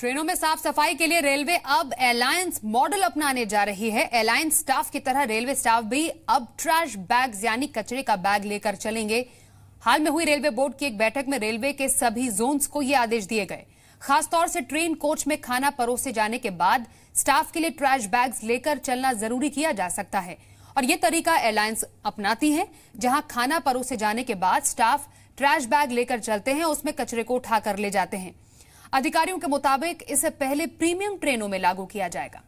ट्रेनों में साफ सफाई के लिए रेलवे अब एलायंस मॉडल अपनाने जा रही है। एलायंस स्टाफ की तरह रेलवे स्टाफ भी अब ट्रैश बैग यानी कचरे का बैग लेकर चलेंगे। हाल में हुई रेलवे बोर्ड की एक बैठक में रेलवे के सभी जोन्स को ये आदेश दिए गए। खासतौर से ट्रेन कोच में खाना परोसे जाने के बाद स्टाफ के लिए ट्रैश बैग्स लेकर चलना जरूरी किया जा सकता है और ये तरीका एलायंस अपनाती है, जहां खाना परोसे जाने के बाद स्टाफ ट्रैश बैग लेकर चलते हैं, उसमें कचरे को उठाकर ले जाते हैं। अधिकारियों के मुताबिक इसे पहले प्रीमियम ट्रेनों में लागू किया जाएगा।